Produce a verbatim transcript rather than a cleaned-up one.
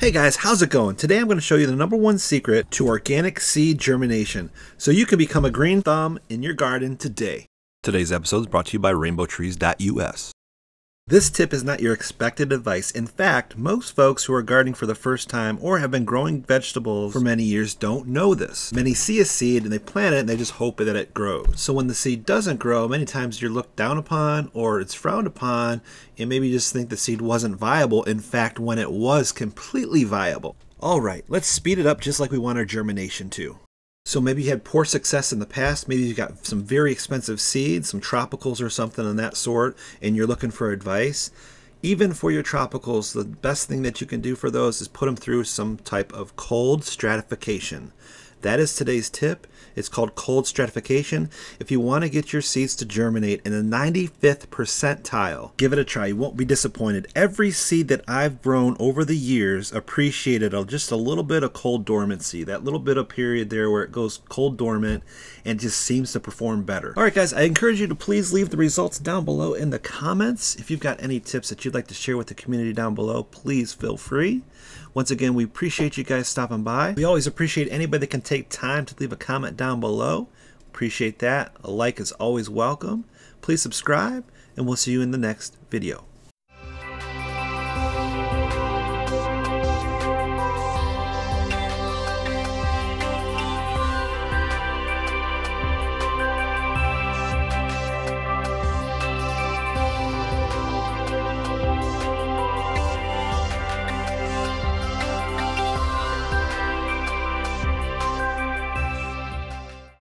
Hey guys, how's it going? Today I'm going to show you the number one secret to organic seed germination so you can become a green thumb in your garden today. Today's episode is brought to you by Rainbow Trees dot U S. This tip is not your expected advice. In fact, most folks who are gardening for the first time or have been growing vegetables for many years don't know this. Many see a seed and they plant it and they just hope that it grows. So when the seed doesn't grow, many times you're looked down upon or it's frowned upon, and maybe you just think the seed wasn't viable. In fact, when it was completely viable. All right, let's speed it up just like we want our germination to. So maybe you had poor success in the past, maybe you've got some very expensive seeds, some tropicals or something of that sort, and you're looking for advice. Even for your tropicals, the best thing that you can do for those is put them through some type of cold stratification. That is today's tip. It's called cold stratification. If you want to get your seeds to germinate in the ninety-fifth percentile, give it a try. You won't be disappointed. Every seed that I've grown over the years appreciated just a little bit of cold dormancy, that little bit of period there where it goes cold dormant and just seems to perform better. All right, guys, I encourage you to please leave the results down below in the comments. If you've got any tips that you'd like to share with the community down below, please feel free. Once again, we appreciate you guys stopping by. We always appreciate anybody that can take time to leave a comment down below. Appreciate that. A like is always welcome. Please subscribe, and we'll see you in the next video.